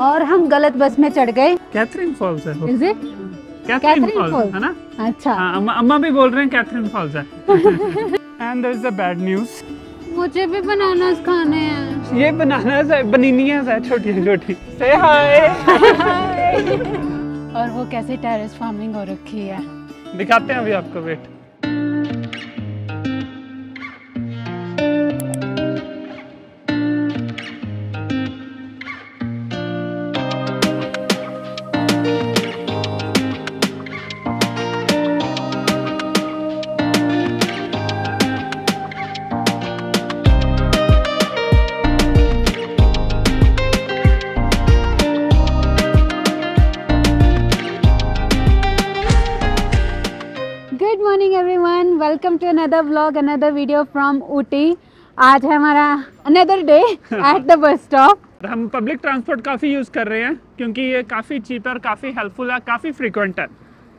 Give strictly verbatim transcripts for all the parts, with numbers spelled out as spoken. और हम गलत बस में चढ़ गए। कैथरीन फॉल्स है, इज इट कैथरीन फॉल्स है ना? अच्छा, अम्मा भी बोल रहे हैं कैथरीन फॉल्स है। And there is the bad news, मुझे भी बनानास खाने हैं। ये बनानास है, बनीनियास है, छोटी छोटी। से हाय। और वो कैसे टेरेस फार्मिंग हो रखी है दिखाते हैं अभी आपको, wait. Welcome to another vlog, another video from Ooty। आज है हमारा another day at the bus stop। हम पब्लिक ट्रांसपोर्ट काफ़ी यूज़ कर रहे हैं क्योंकि ये काफ़ी चीप है और काफ़ी हेल्पफुल है, काफ़ी फ्रीक्वेंट है।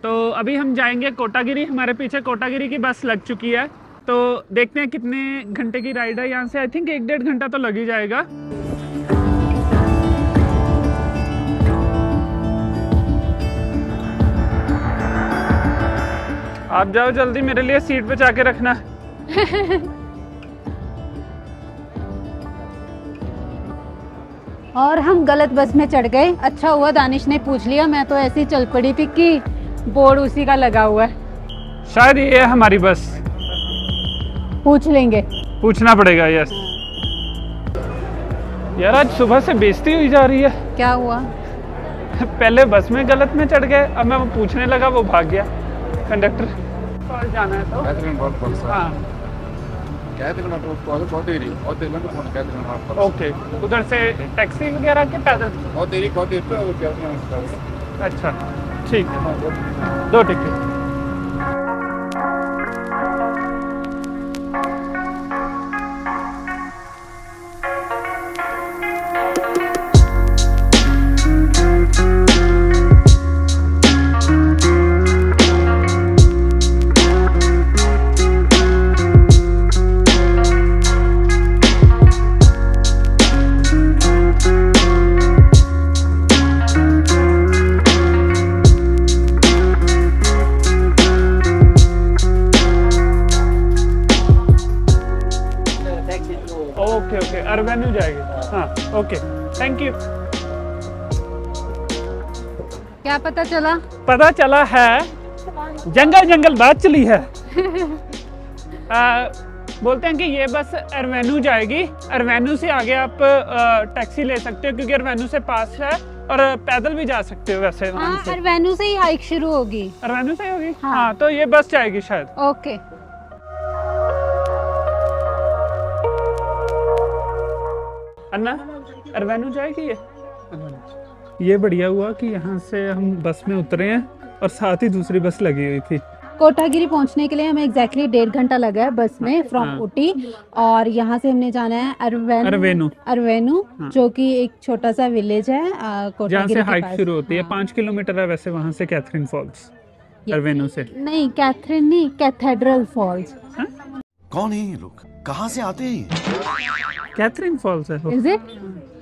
तो अभी हम जाएंगे कोटागिरी, हमारे पीछे कोटागिरी की बस लग चुकी है, तो देखते हैं कितने घंटे की राइड है यहाँ से। आई थिंक एक डेढ़ घंटा तो लग ही जाएगा। आप जाओ जल्दी, मेरे लिए सीट बचा के रखना। और हम गलत बस में चढ़ गए। अच्छा हुआ दानिश ने पूछ लिया, मैं तो ऐसी चल पड़ी थी कि बोर्ड उसी का लगा हुआ है। शायद ये है हमारी बस, पूछ लेंगे, पूछना पड़ेगा। यस यार, आज सुबह से बेइज्जती हुई जा रही है। क्या हुआ? पहले बस में गलत में चढ़ गए, अब मैं वो पूछने लगा, वो भाग गया कंडक्टर। कॉल जाना है तो कैथरीन फॉल्स फॉल्स हां, कैथरीन फॉल्स कोठेरी और तेलंग फॉल्स कैथरीन फॉल्स। ओके, उधर से टैक्सी वगैरह के पैदल कोठेरी कोठेरी कैथरीन फॉल्स। अच्छा ठीक है, दो टिकट। अरवेन्यू जाएगी। हाँ, ओके, थैंक यू। क्या पता चला? पता चला है जंगल जंगल बात चली है। आ, बोलते हैं कि ये बस अरवेन्यू जाएगी, अरवेन्यू से आगे आप टैक्सी ले सकते हो क्योंकि अरवेन्यू से पास है और पैदल भी जा सकते हो। वैसे हाँ, अरवेन्यू से ही हाइक शुरू होगी। अरवेन्यू से होगी हाँ।, हाँ, तो ये बस जाएगी शायद। ओके, अन्ना अरवेन्यू जाएगी ये। ये बढ़िया हुआ कि यहाँ से हम बस में उतरे हैं और साथ ही दूसरी बस लगी हुई थी। कोटागिरी पहुँचने के लिए हमें एग्जैक्टली डेढ़ घंटा लगा है बस में फ्रॉम हाँ। ऊटी, और यहाँ से हमने जाना है अरवेन्यू अरवेन्यू अरवेन्यू हाँ। जो कि एक छोटा सा विलेज है जहाँ से हाइक शुरू होती है। पाँच किलोमीटर है वैसे वहाँ से कैथरीन फॉल्स, अरवेन्यू से नहीं, कैथरीन नहीं, कैथेड्रल फॉल्स। कौन है ये लोग, कहाँ से आते हैं? कैथरीन फॉल्स है, इज इट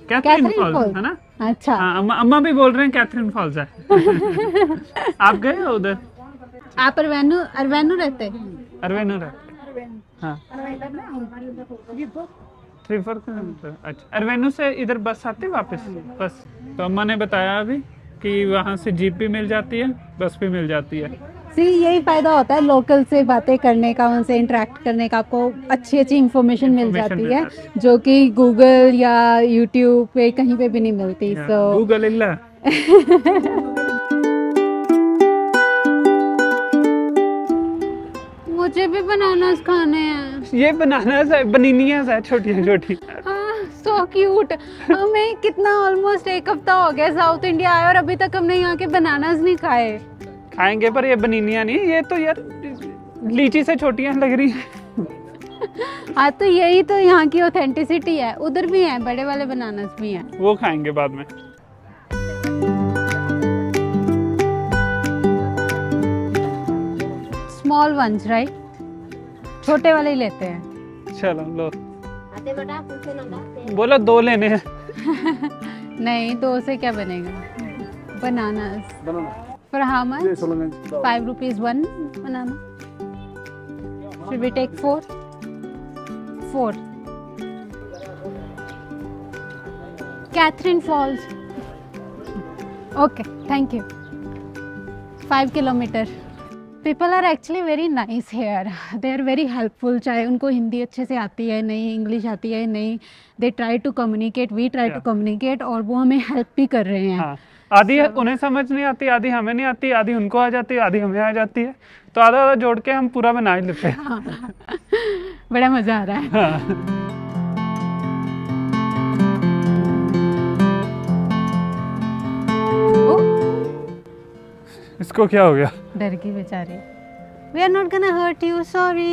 कैथरीन फॉल्स है ना? अच्छा, अम्मा भी बोल रहे हैं कैथरीन फॉल्स है। आप गए हो उधर? आप अरवेन्यू अरवेन्यू रहते हैं? अरवेन्यू रहते हाँ, थ्री फोर किलोमीटर। अच्छा, अरवेन्यू से इधर बस आती है वापस बस। तो अम्मा ने बताया अभी कि वहाँ से जीप भी मिल जाती है, बस भी मिल जाती है। सी, यही फायदा होता है लोकल से बातें करने का, उनसे इंटरेक्ट करने का। आपको अच्छी अच्छी इन्फॉर्मेशन मिल जाती है जो कि गूगल या यूट्यूब पे कहीं पे भी नहीं मिलती। सो गूगल इल्ला। मुझे भी बनानास खाने हैं। ये बनानास है, बनीनियास है, छोटी छोटी। So cute. हमें कितना ऑलमोस्ट एक हफ्ता हो गया साउथ इंडिया आए और अभी तक हमने यहाँ के बनानास नहीं खाए। खाएंगे पर ये बनीनिया नहीं, ये तो यार लीची से छोटियां लग रही हैं। हाँ, तो यही तो यहाँ की ऑथेंटिसिटी है। उधर भी हैं बड़े वाले बनानास भी हैं, वो खाएंगे बाद में। स्मॉल वंस राइट, छोटे वाले ही लेते हैं। चलो लो, बोलो दो लेने हैं। नहीं, दो से क्या बनेगा? Bananas. Banana. For how much? Five rupees one banana. Should we take four? Four. Catherine Falls. Okay, thank you. Five kilometer. People are actually very nice here. They are very helpful. चाहे उनको हिंदी अच्छे से आती है नहीं, English आती है नहीं, they try to communicate, we try yeah. to communicate और वो हमें help भी कर रहे हैं. हाँ. आधी so, उन्हें समझ नहीं आती, आधी हमें नहीं आती, आधी उनको आ जाती है, आधी हमें आ जाती है, तो आधा आधा जोड़ के हम पूरा बना ही लेते हैं. हाँ. बड़ा मजा आ रहा है. हाँ. इसको क्या हो गया? डर गई बेचारी. We are not gonna hurt you, sorry.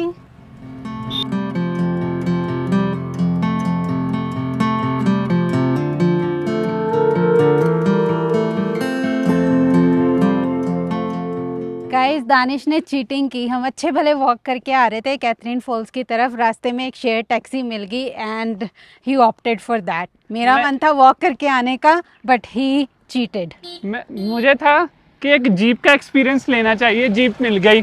Guys, Danish ने चीटिंग की. हम अच्छे भले वॉक करके आ रहे थे कैथरीन फॉल्स की तरफ, रास्ते में एक शेयर टैक्सी मिल गई and he opted for that. मेरा मन था वॉक करके आने का, बट ही चीटेड. मुझे था कि एक जीप का एक्सपीरियंस लेना चाहिए, जीप मिल गई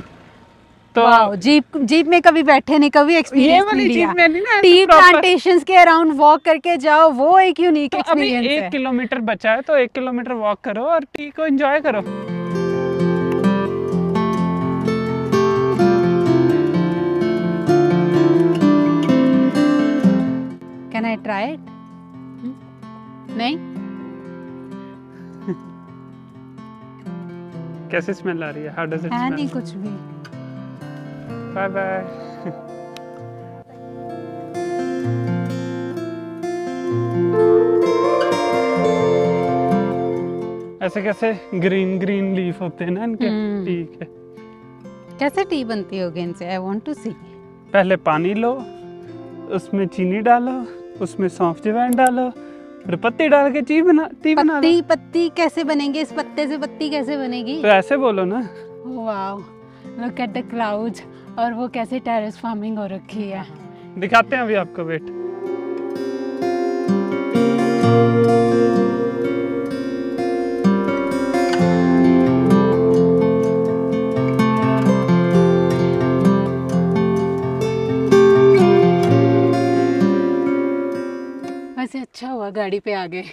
तो जीप जीप में कभी बैठे नहीं, कभी एक्सपीरियंस नहीं लिया. जीप में नहीं ना, टी प्लांटेशंस के अराउंड वॉक करके जाओ, वो एक यूनिक तो एक्सपीरियंस है. अभी एक किलोमीटर बचा है तो एक किलोमीटर वॉक करो और टी को एंजॉय करो. Can I try it? नहीं, कैसे स्मेल आ रही है? How does it smell? नहीं कुछ भी. Bye bye. ऐसे कैसे ग्रीन ग्रीन लीफ होते हैं ना इनके. ठीक है, कैसे टी बनती होगी इनसे? I want to see. पहले पानी लो, उसमें चीनी डालो, उसमें सौंफ जवैन डालो, पत्ती डाल के टी बना टी बना पत्ती पत्ती कैसे बनेगी? इस पत्ते से पत्ती कैसे बनेगी? तो ऐसे बोलो ना. Wow, look at the clouds. और वो कैसे टेरेस फार्मिंग हो रखी है, दिखाते हैं अभी आपको. वेट, अच्छा हुआ गाड़ी पे आ गए,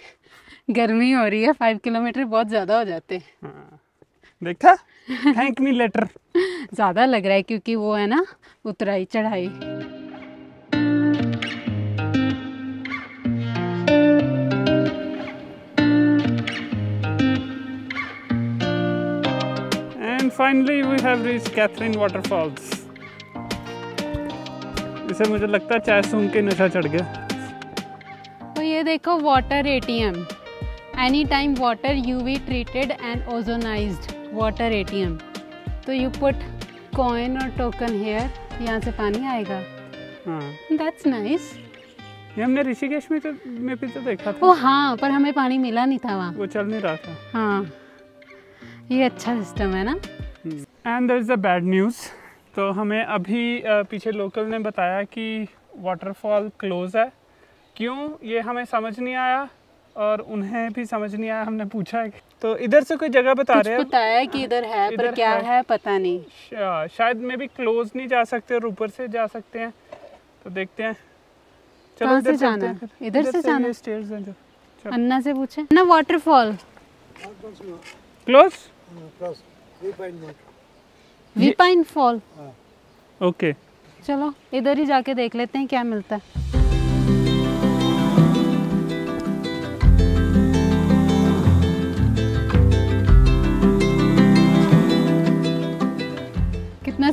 गर्मी हो रही है. फाइव किलोमीटर बहुत ज्यादा हो जाते. हाँ। देखा, थैंक मी लेटर. ज्यादा लग रहा है क्योंकि वो है ना उतराई चढ़ाई. And finally we have reached Catherine waterfalls. इसे मुझे लगता है चाय सूंघ के नशा चढ़ गया. ये देखो water ATM, any time water UV treated and ozonised water ATM. तो यू पुट कॉइन और टोकन हेयर, यहाँ से पानी आएगा. हाँ, दैट्स नाइस. ये हमने ऋषिकेश में तो में भी तो देखा था. ओ हाँ, पर हमें पानी मिला नहीं था वहाँ, वो चल नहीं रहा था. हाँ, ये अच्छा सिस्टम है ना. And there is a bad news. तो हमें अभी पीछे लोकल ने बताया कि वाटरफॉल क्लोज है. क्यों, ये हमें समझ नहीं आया और उन्हें भी समझ नहीं आया. हमने पूछा तो इधर से कोई जगह बता रहे हैं, बताया कि इधर है, इधर पर क्या है, है पता नहीं. शा, शायद में भी क्लोज नहीं जा सकते और ऊपर से जा सकते हैं, तो देखते हैं. चलो इधर से जाना है, इधर से जाना है. स्टेयर्स हैं जो. अन्ना से पूछे ना, waterfall close we pine fall. Okay, चलो इधर ही जाके देख लेते हैं क्या मिलता है.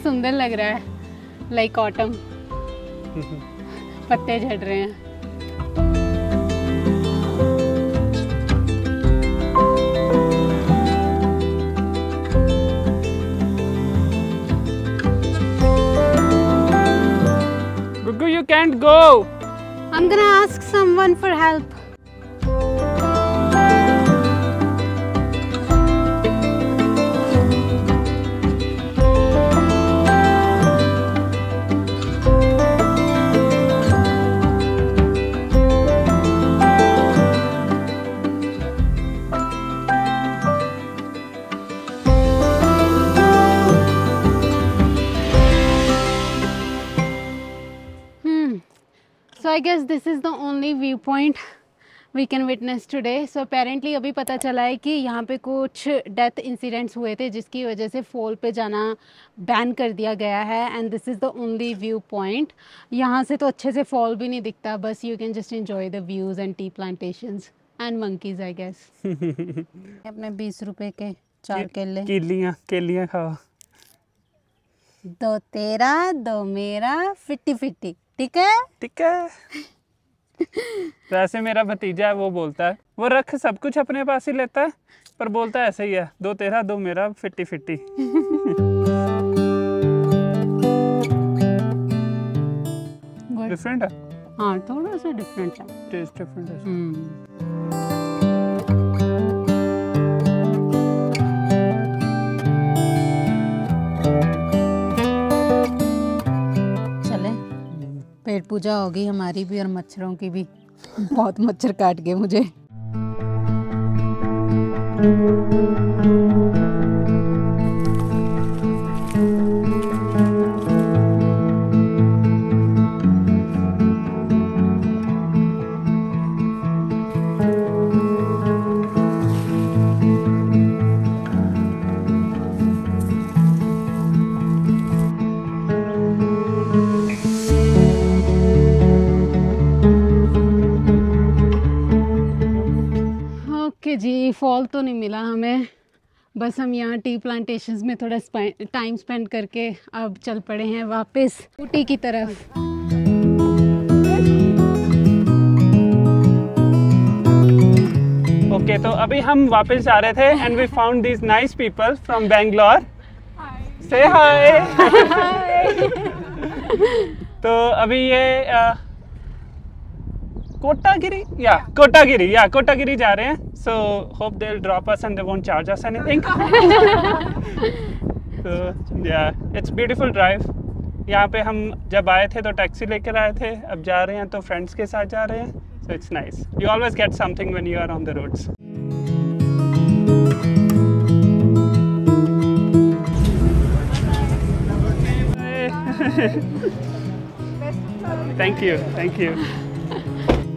सुंदर लग रहा है, लाइक ऑटम. पत्ते झड़ रहे हैं. Gugu, you can't go. I'm gonna ask someone for help. so I guess this is the only viewpoint we can witness today. So apparently अभी पता चला है कि यहाँ पे कुछ death incidents हुए थे जिसकी वजह से फॉल पे जाना बैन कर दिया गया है and this is the only viewpoint. यहाँ से तो अच्छे से फॉल भी नहीं दिखता, बस you can just enjoy the views and tea plantations and monkeys I guess. अपने बीस रुपए के चार केले केलियाँ केलियाँ खाओ, दो तेरा दो मेरा फिट्टी फिट्टी, ठीक है ठीक है। वैसे मेरा भतीजा है, वो बोलता है वो रख सब कुछ अपने पास ही लेता है, पर बोलता है ऐसे ही है, दो तेरा दो मेरा फिट्टी फिट्टी। डिफरेंट है हाँ, थोड़ा सा डिफरेंट है, टेस्ट डिफरेंट है। hmm. पेट पूजा होगी हमारी भी और मच्छरों की भी, बहुत मच्छर काट गए मुझे। जी फॉल तो नहीं मिला हमें, बस हम यहाँ टी प्लांटेशंस में थोड़ा टाइम स्पेंड करके अब चल पड़े हैं वापस ऊटी की तरफ। ओके okay, तो अभी हम वापस आ रहे थे and we found this nice people from Bangalore, say hi. तो अभी ये आ, कोटागिरी या कोटागिरी या कोटागिरी जा रहे हैं, so hope they will drop us and they won't charge us anything. तो या इट्स ब्यूटीफुल ड्राइव। यहाँ पे हम जब आए थे तो टैक्सी लेकर आए थे, अब जा रहे हैं तो फ्रेंड्स के साथ जा रहे हैं, so it's nice. You always get something when you are on the roads. Thank you thank you.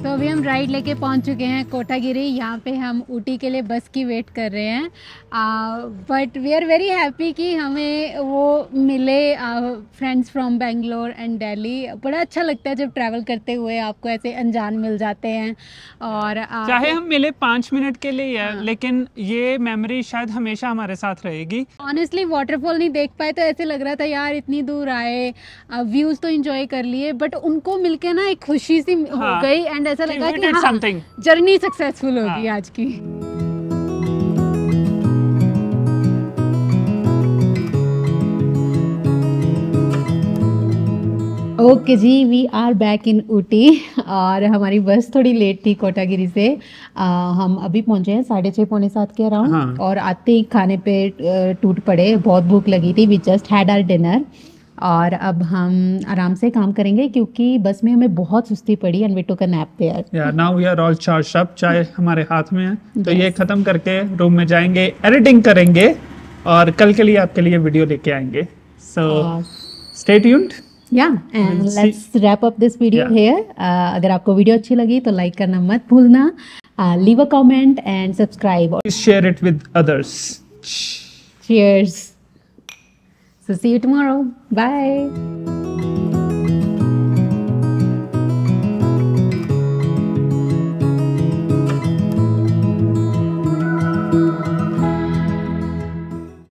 तो अभी हम राइड लेके पहुंच चुके हैं कोटागिरी। यहाँ पे हम ऊटी के लिए बस की वेट कर रहे हैं, but we are very happy कि हमें वो मिले friends from Bangalore and Delhi. बड़ा अच्छा लगता है जब ट्रैवल करते हुए आपको ऐसे अनजान मिल जाते हैं, और uh, चाहे हम मिले पाँच मिनट के लिए है, हाँ। लेकिन ये मेमोरी शायद हमेशा हमारे साथ रहेगी। ऑनेस्टली वाटरफॉल नहीं देख पाए तो ऐसे लग रहा था यार इतनी दूर आए, व्यूज़ तो इन्जॉय कर लिए, बट उनको मिल के ना एक खुशी सी हो गई एंड ऐसा लगा कि हाँ, जर्नी सक्सेसफुल होगी आज की। Okay ji, we are back in Ooty और हमारी बस थोड़ी लेट थी कोटागिरी से। आ, हम अभी पहुंचे हैं साढ़े छः पौने सात के अराउंड। हाँ। और आते ही खाने पे टूट पड़े, बहुत भूख लगी थी। We just had our dinner और अब हम आराम से काम करेंगे क्योंकि बस में हमें बहुत सुस्ती पड़ी and we took a nap there. Yeah now we are all charged up, चाय हमारे हाथ में है, तो ये खत्म करके रूम में जाएंगे, एडिटिंग करेंगे और कल के लिए आपके लिए वीडियो लेके आएंगे। So stay tuned yeah and let's wrap up this video here. अगर आपको वीडियो अच्छी लगी तो लाइक करना मत भूलना, leave a comment and subscribe, Please share it with others. Cheers. So see you tomorrow. Bye.